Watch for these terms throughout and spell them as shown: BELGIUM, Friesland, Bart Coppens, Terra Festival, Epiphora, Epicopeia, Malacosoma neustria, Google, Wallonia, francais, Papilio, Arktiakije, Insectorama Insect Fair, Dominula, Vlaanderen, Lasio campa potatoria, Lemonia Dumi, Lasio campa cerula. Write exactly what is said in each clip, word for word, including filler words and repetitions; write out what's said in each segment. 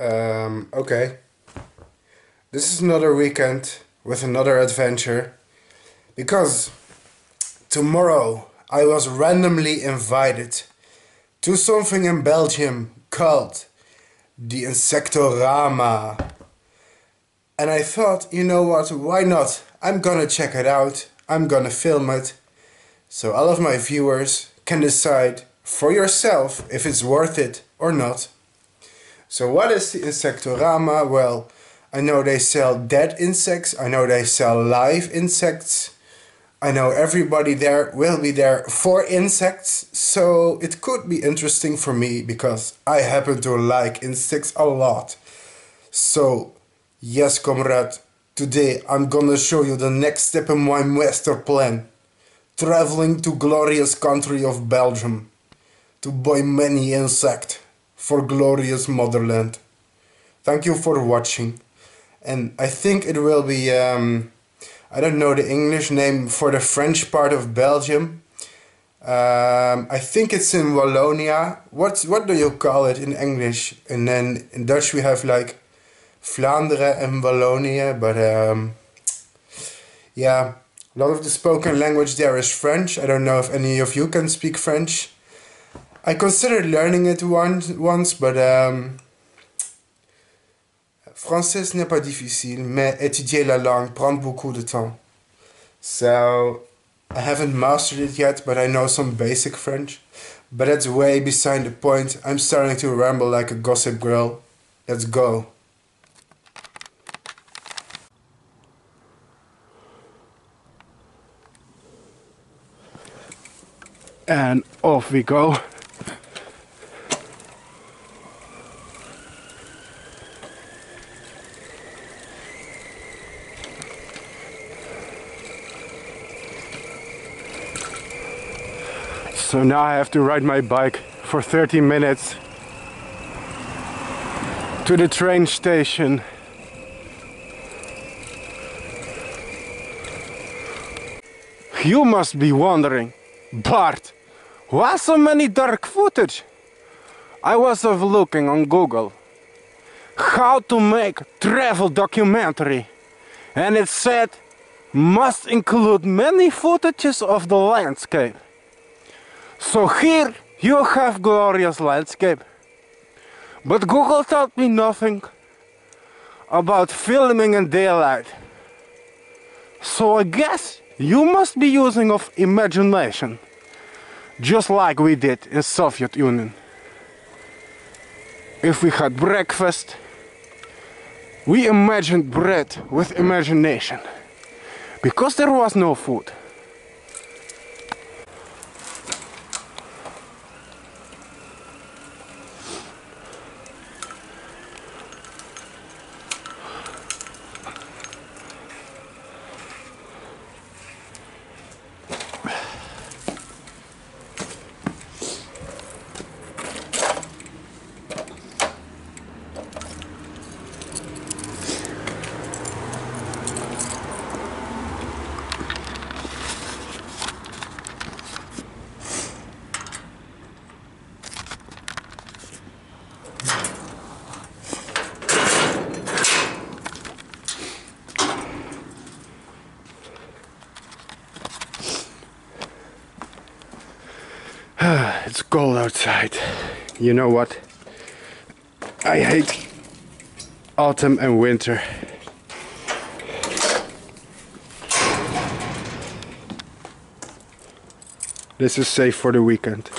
Um, okay. This is another weekend with another adventure, because tomorrow I was randomly invited to something in Belgium called the Insectorama. And I thought, you know what, why not? I'm gonna check it out, I'm gonna film it, so all of my viewers can decide for yourself if it's worth it or not. So what is the Insectorama? Well, I know they sell dead insects, I know they sell live insects, I know everybody there will be there for insects, so it could be interesting for me because I happen to like insects a lot. So yes, comrade, today I'm gonna show you the next step in my master plan. Traveling to glorious country of Belgium, to buy many insects for glorious motherland. Thank you for watching. And I think it will be, um, I don't know the English name for the French part of Belgium. Um, I think it's in Wallonia. What's, what do you call it in English? And then in Dutch we have like Vlaanderen and Wallonië, but um, yeah, a lot of the spoken language there is French. I don't know if any of you can speak French. I considered learning it once, once but um, français n'est pas difficile, mais étudier la langue prend beaucoup de temps. So I haven't mastered it yet, but I know some basic French. But that's way beside the point. I'm starting to ramble like a gossip girl. Let's go. And off we go. So now I have to ride my bike for thirty minutes to the train station. You must be wondering, Bart, why so many dark footage? I was looking on Google how to make travel documentary, and it said must include many footages of the landscape. So here you have glorious landscape. But Google taught me nothing about filming in daylight. So I guess you must be using of imagination, just like we did in Soviet Union. If we had breakfast, we imagined bread with imagination, because there was no food. It's cold outside. You know what? I hate autumn and winter. This is safe for the weekend.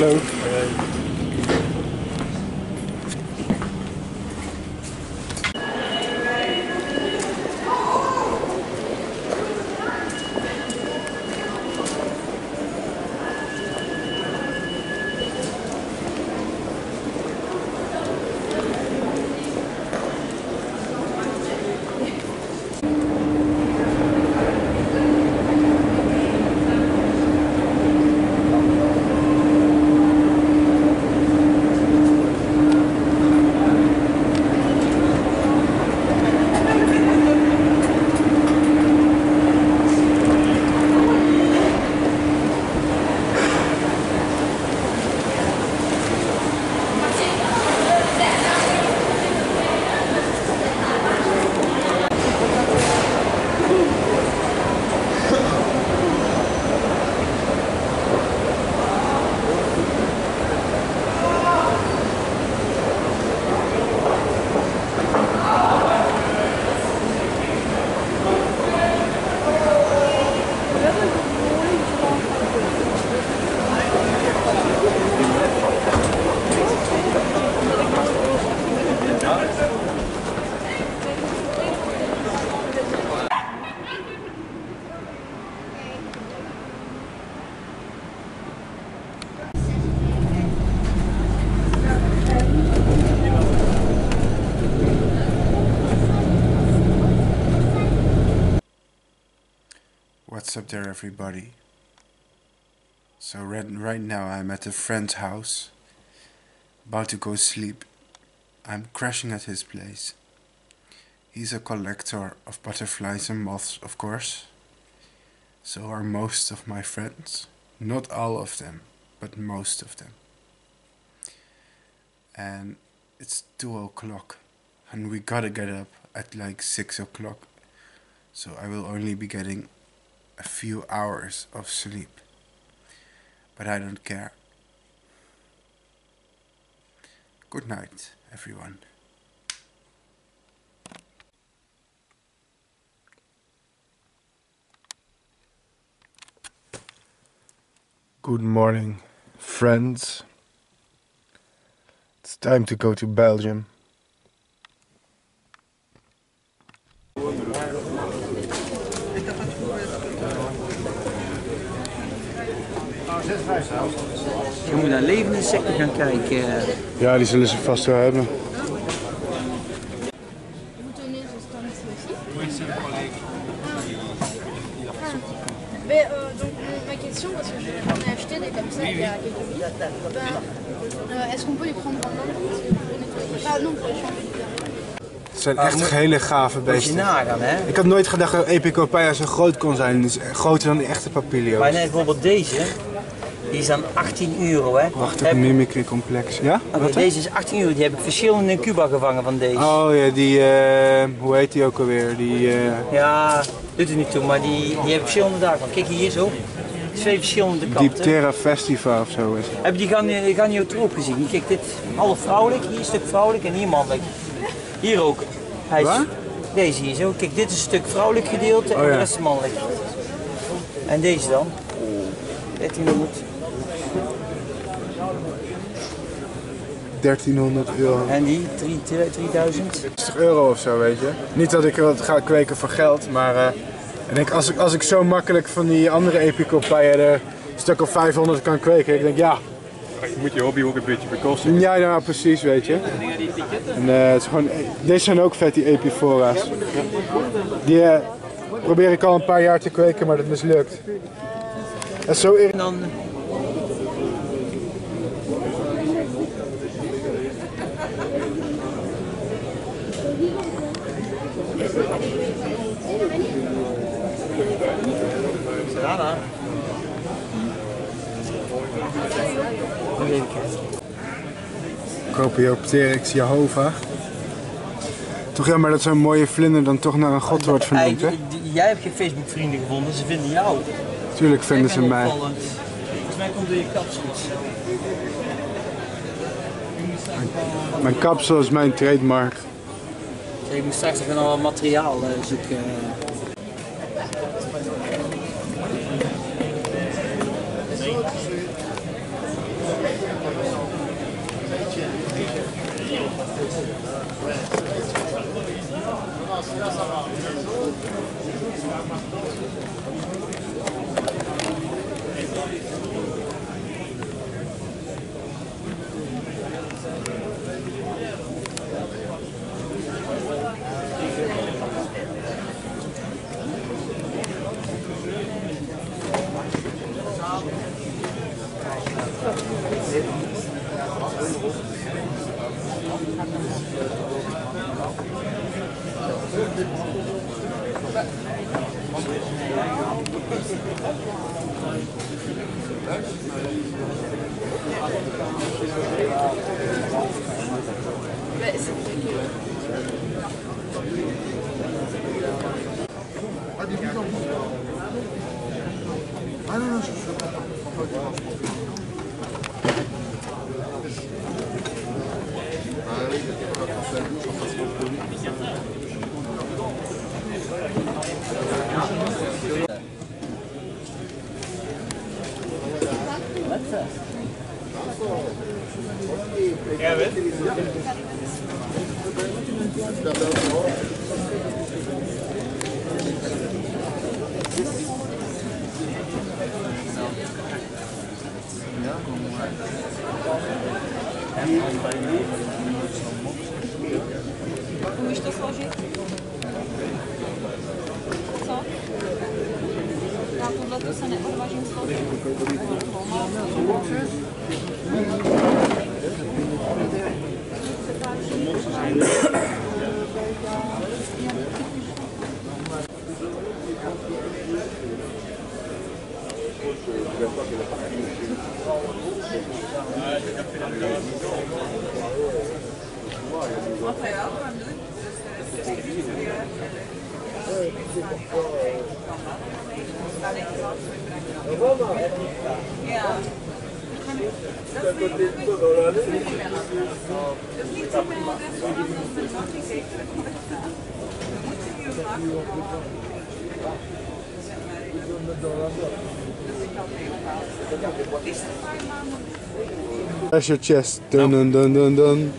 Leuk. What's up there, everybody? So right, right now I'm at a friend's house, about to go sleep. I'm crashing at his place. He's a collector of butterflies and moths, of course. So are most of my friends. Not all of them, but most of them. And it's two o'clock and we gotta get up at like six o'clock. So I will only be getting a few hours of sleep, but I don't care. Good night, everyone. Good morning, friends. It's time to go to Belgium. Je moet naar levende insecten gaan kijken. Ja, die zullen ze vast wel hebben. Mais euh, donc ma question, parce que j'en ai acheté des comme ça il y a quelques minutes, bah, euh, est-ce qu'on peut les prendre en main? Ah non, pour les changer. Het zijn echt ah, hele gave beesten. Nagaan, hè? Ik had nooit gedacht dat Epicopeia zo groot kon zijn. Dus groter dan die echte papilio's. Maar nee, bijvoorbeeld deze, die is aan achttien euro. Hè? Wacht, ik heb mimicry complex. Ja? Okay, deze is achttien euro, die heb ik verschillende in Cuba gevangen van deze. Oh ja, die, uh, hoe heet die ook alweer? Die, uh... ja, doet er niet toe, maar die, die hebben verschillende dagen. Kijk hier zo. Twee verschillende kanten. Die Terra Festival of zo is. Heb je die ganiotroop gezien? Kijk, dit half vrouwelijk, hier een stuk vrouwelijk en hier mannelijk. Hier ook. Hij is, deze hier zo. Kijk, dit is een stuk vrouwelijk gedeelte en oh, ja. De rest mannelijk. En deze dan. dertienhonderd. dertienhonderd euro. En die? drieduizend? zestig euro of zo, weet je. Niet dat ik wat ga kweken voor geld, maar. Uh, en ik, als, ik, als ik zo makkelijk van die andere Epicopeia er een stuk of vijfhonderd kan kweken, ik denk ja. Je moet je hobby ook een beetje bekosten. Ja, nou precies, weet je. En, uh, het is gewoon, deze zijn ook vet, die Epiphora's. Die uh, probeer ik al een paar jaar te kweken, maar dat mislukt. Dat is zo irritant. Ik koop hier op Terix Jehova. Toch jammer dat zo'n mooie vlinder dan toch naar een god wordt vernoemd, hè? Jij hebt je Facebook vrienden gevonden, ze vinden jou. Tuurlijk vinden ze mij. Volgens mij komt door je kapsel. Mijn, mijn kapsel is mijn trademark. Je moet straks even al wat materiaal zoeken. Ah non, non, je ne pas. Ah oui, je pas pensé à nous, je pense qu'on produit. What's that? Yeah, well. Umiesz to złożyć? Co? Na podlotu se neodvážím złożyć. Lasio chest, dun dun dun dun dun.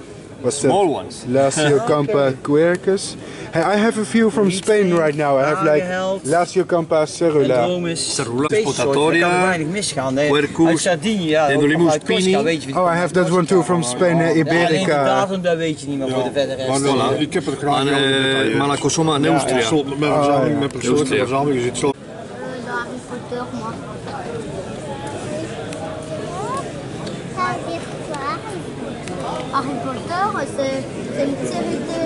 What's small that? Ones. Lasio campa quercus. Hey, I have a few from Spain right now. I have like Lasio campa cerula. Cerula potatoria, quercus, Dendolimus pini. Oh, I have that one too from Spain, uh, Iberica. Voilà, ik heb het graag. En Malacosoma neustria. Met een verzameling is het zo. Harry Potter, c'est une série de...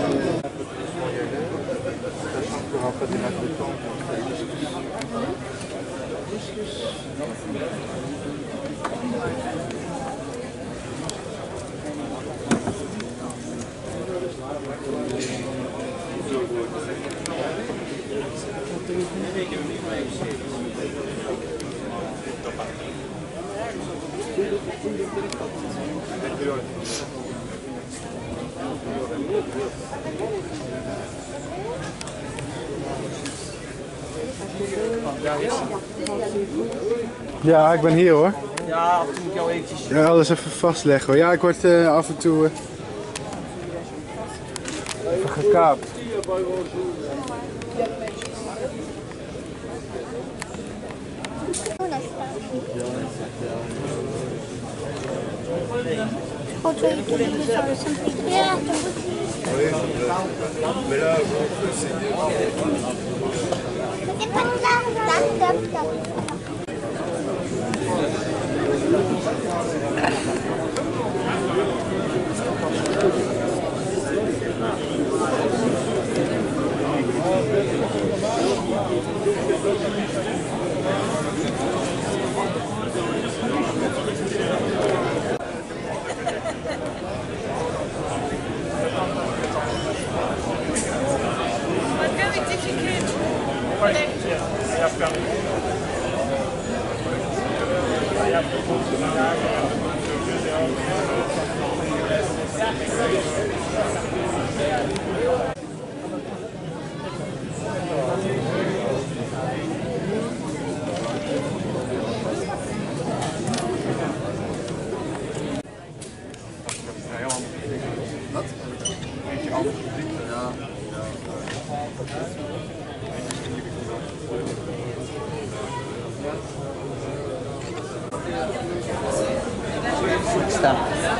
Ja, ik ben hier hoor. Ja, af en toe moet ik jou eventjes... Ja, alles even vastleggen hoor. Ja, ik word uh, af en toe... Uh, even gekaapt. Oh, tu as eu tous les deux sur le simple. Yeah. Mais là, c'est pas là, là,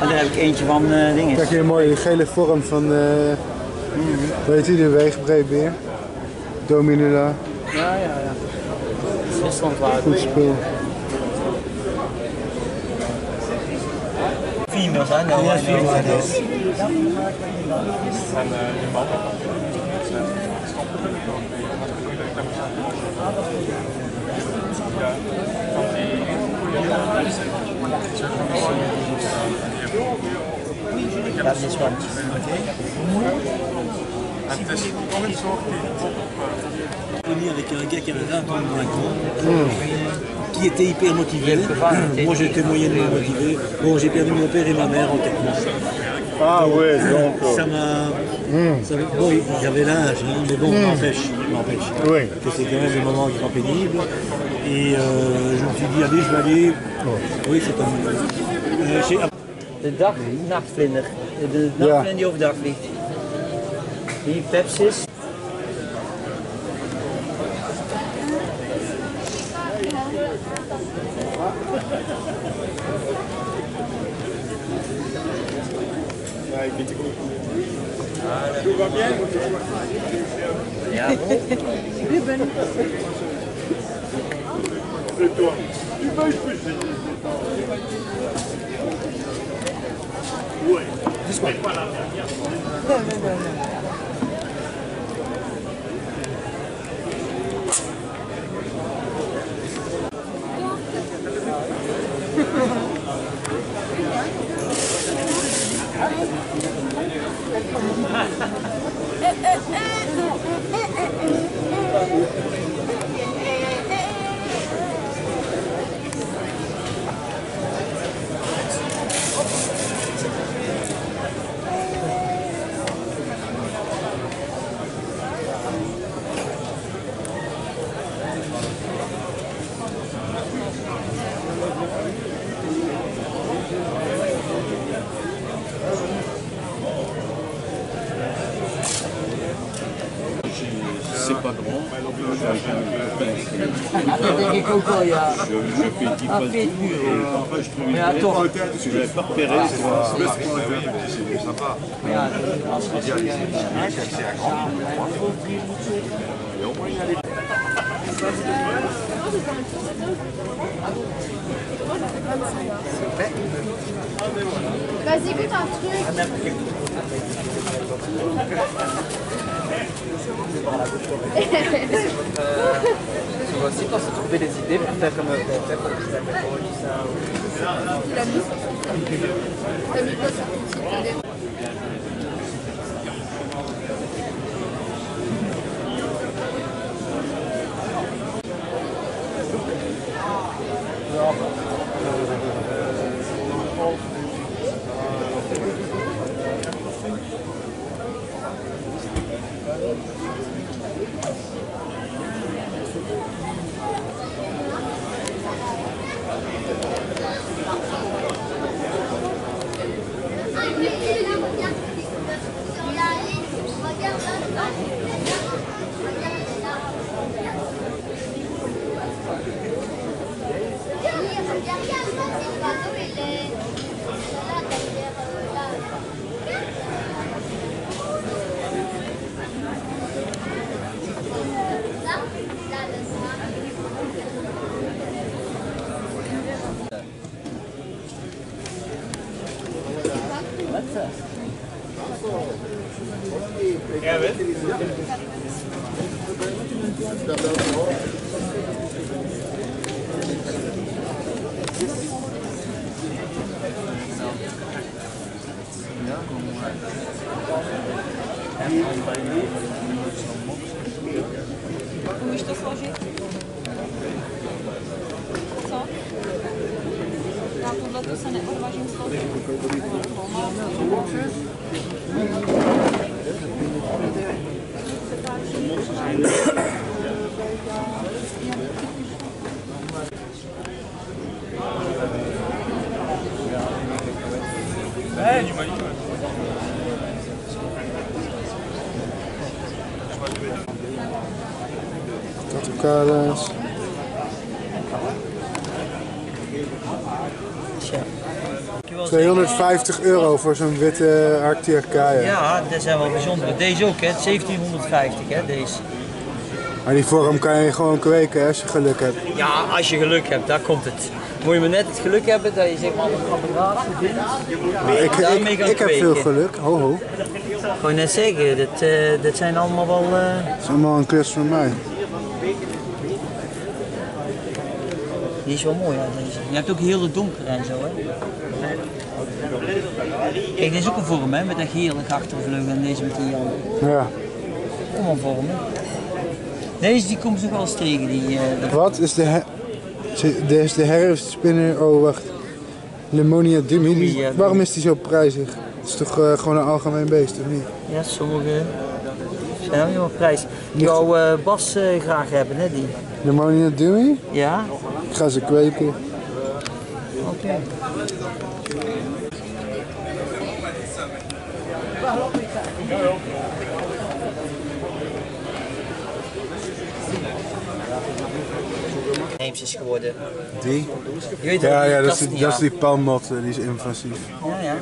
En daar heb ik eentje van uh, dingen. Kijk hier een mooie gele vorm van, uh, mm-hmm. weet je, de weegbreedbeer. Dominula. Ja, ja, ja. Friesland waard. Goed spul. females, I know, yes, I know, I know. That's this one. Okay. And this one is sort of... Avec un gars qui avait vingt ans, qui était hyper motivé. Moi j'étais moyennement motivé. Bon, j'ai perdu mon père et ma mère en quatre mois. Ah ouais, donc... Ça m'a... Mm. Bon, il y avait l'âge, hein, mais bon, n'empêche, mm. n'empêche. Oui. Que c'est quand même des moments qui sont pénibles. Et euh, je me suis dit, allez, je vais aller... Oh. Oui, c'est un... Euh, de dag, nachtvlinder. De nachtvlinder die overdag vliegt. Die Pepsis. Ja, Ruben. C'est toi. Tu peux expulser. Oui. C'est pas la dernière fois. Non, non, non, mais attends, je l'avais pas repéré, c'est pas c'est sympa. C'est un grand vas-y, écoute un truc. C'est aussi quand se trouver des idées pour faire comme ça. tweehonderdvijftig euro voor zo'n witte Arktiakije. Ja, dat zijn wel bijzonder. Deze ook, hè? zeventienhonderdvijftig, hè? Deze. Maar die vorm kan je gewoon kweken als je geluk hebt. Ja, als je geluk hebt, daar komt het. Moet je maar net het geluk hebben dat je zeg maar een apparaat vindt. Nou, ik ik, ik, ik heb veel geluk, ho ho. Gewoon net zeggen, dit, uh, dit zijn allemaal wel... Het uh... is allemaal een klus van mij. Die is wel mooi, ja. Je hebt ook heel de donker en zo, hè. Kijk, dit is ook een vorm, hè, met dat gele achtervleugel en deze met die andere. Ja. Kom een vorm, hè. Deze die komt ook wel eens tegen. Die, uh, Wat is de, her is de herfstspinner? Oh wacht. Lemonia Dumi. Die, waarom is die zo prijzig? Het is toch uh, gewoon een algemeen beest, of niet? Ja, sommige zijn helemaal prijzig. Die wou uh, Bas uh, graag hebben, hè? Die. Lemonia Dumi? Ja. Ik ga ze kweken. Oké. Okay. Neems is geworden. Die? Je weet ja, ja, dat is die, die, die palmot, die is invasief. Ja, ja.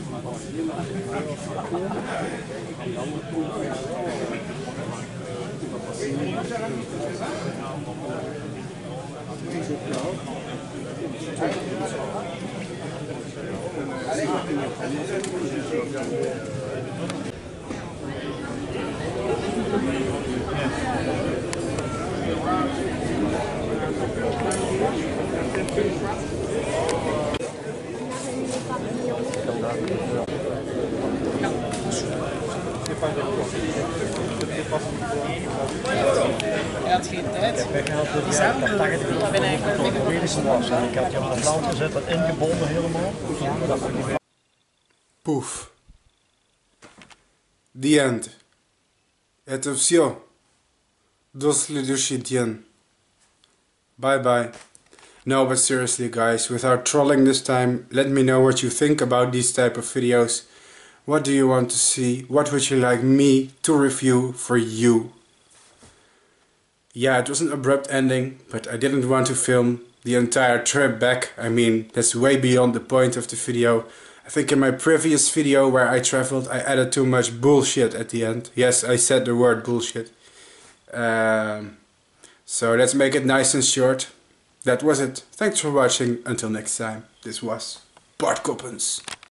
Hij had geen tijd. Die samen ben ik Ik had je aan de plant gezet, dat ingebonden helemaal. Poef. The end. Это все. До следующий день. Bye bye. No, but seriously guys, without trolling this time, let me know what you think about these type of videos. What do you want to see? What would you like me to review for you? Yeah, it was an abrupt ending, but I didn't want to film the entire trip back. I mean, that's way beyond the point of the video. I think in my previous video where I traveled, I added too much bullshit at the end. Yes, I said the word bullshit. Um, so let's make it nice and short. That was it. Thanks for watching. Until next time, this was Bart Coppens.